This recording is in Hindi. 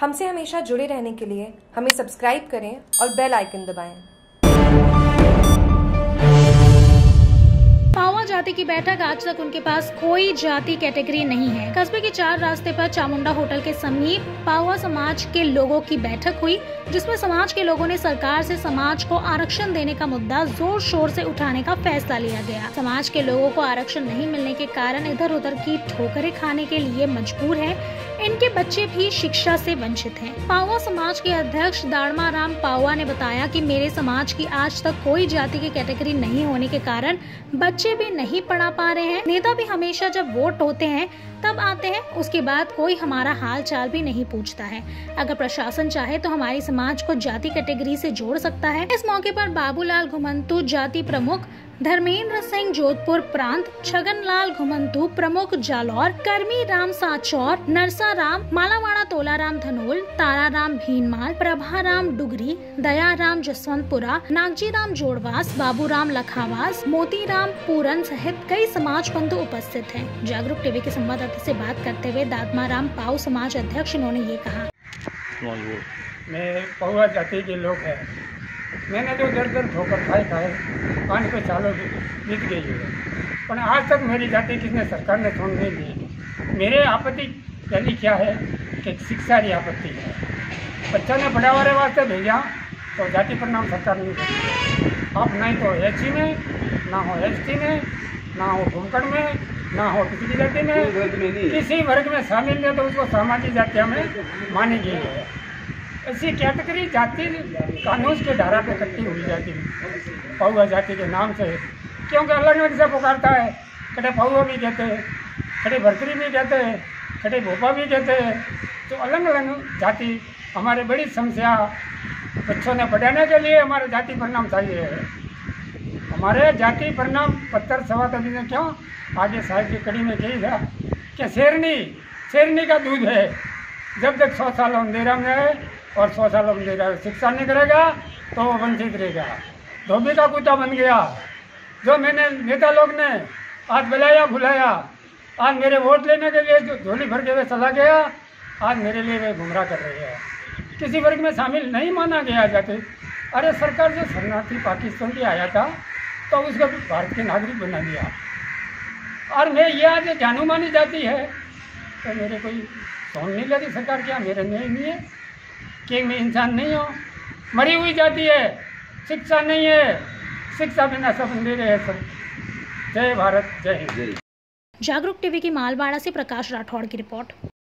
हमसे हमेशा जुड़े रहने के लिए हमें सब्सक्राइब करें और बेल आइकन दबाएं। पावा जाति की बैठक आज तक उनके पास कोई जाति कैटेगरी नहीं है। कस्बे के चार रास्ते पर चामुंडा होटल के समीप पावा समाज के लोगों की बैठक हुई, जिसमें समाज के लोगों ने सरकार से समाज को आरक्षण देने का मुद्दा जोर शोर से उठाने का फैसला लिया गया। समाज के लोगों को आरक्षण नहीं मिलने के कारण इधर उधर की ठोकरें खाने के लिए मजबूर हैं। इनके बच्चे भी शिक्षा से वंचित हैं। पावा समाज के अध्यक्ष दाड़मा राम पावा ने बताया कि मेरे समाज की आज तक कोई जाति की कैटेगरी नहीं होने के कारण बच्चे भी नहीं पढ़ा पा रहे हैं। नेता भी हमेशा जब वोट होते हैं तब आते हैं, उसके बाद कोई हमारा हाल चाल भी नहीं पूछता है। अगर प्रशासन चाहे तो हमारी समाज को जाति कैटेगरी से जोड़ सकता है। इस मौके पर बाबूलाल घुमन्तु जाति प्रमुख, धर्मेन्द्र सिंह जोधपुर प्रांत, छगनलाल घुमन्तु प्रमुख जालोर, करमी राम सांचोर, नरसाराम मालवाडा, तोला राम धानोल, तारा राम भीनमाल, प्रभाराम डुगरी, दया राम जसवन्तपुरा, नागजीराम जोडवास, बाबूराम लाखावास, मोतीराम पूरन सहित कई समाज बंधु उपस्थित हैं। जागरूक टीवी के संवाददाता से बात करते हुए दाड़मा राम पाव समाज अध्यक्ष इन्होंने ये कहा, मैं पावा जाति के लोग हैं, मैंने तो दर दर ठोकर खाए पाँच सौ सालों की बीत गई है, पर आज तक मेरी जाति किसने सरकार ने छोड़ नहीं दी। मेरे आपत्ति पहली क्या है कि शिक्षा की आपत्ति है। बच्चा ने बढ़ावारे वास्ते भेजा तो जाति पर नाम सरकार नहीं, आप नहीं तो एससी में, ना हो एसटी में, ना हो घूमकड़ में, ना हो किसी की जाति में, किसी वर्ग में शामिल है तो उसको सामाजिक जातिया में मानी गई है। ऐसी कैटेगरी जाति कानून के धारा पे कट्टी हुई जाती है पौवा जाति के नाम से, क्योंकि अलग अलग से पुकारता है। कटे पौवा भी कहते हैं, कटे भरतरी भी कहते हैं, कटे भोपा भी कहते हैं। तो अलग अलग जाति हमारे बड़ी समस्या, बच्चों ने पढ़ाने के लिए हमारे जाति परिणाम चाहिए है। हमारे जाति परिणाम पत्थर सवा तभी ने क्यों आगे साहिब की कड़ी में यही था कि शेरनी का दूध है, जब तक 100 साल अंधेरा में है और 100 साल अंधेरा शिक्षा नहीं करेगा तो वो वंचित रहेगा। धोबी का कुत्ता बन गया। जो मैंने नेता लोग ने आज बुलाया भुलाया, आज मेरे वोट लेने के लिए जो झोली भर के वे चला गया, आज मेरे लिए वे गुमराह कर रहे हैं। किसी वर्ग में शामिल नहीं माना गया जाते। अरे सरकार जो शरणार्थी पाकिस्तान की आया था तो उसको भारत के नागरिक बना दिया, और मैं ये आज जानू मानी जाती है तो मेरे कोई सोन नहीं लगी सरकार क्या मेरे नहीं है कि मैं इंसान नहीं हूँ। मरी हुई जाती है, शिक्षा नहीं है, शिक्षा बिना सब अंधेरे है सब। जय भारत, जय हिंद। जागरूक टीवी की मालवाड़ा से प्रकाश राठौड़ की रिपोर्ट।